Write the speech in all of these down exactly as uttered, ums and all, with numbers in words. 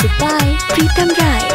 Music by Preetham Rai.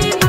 Really?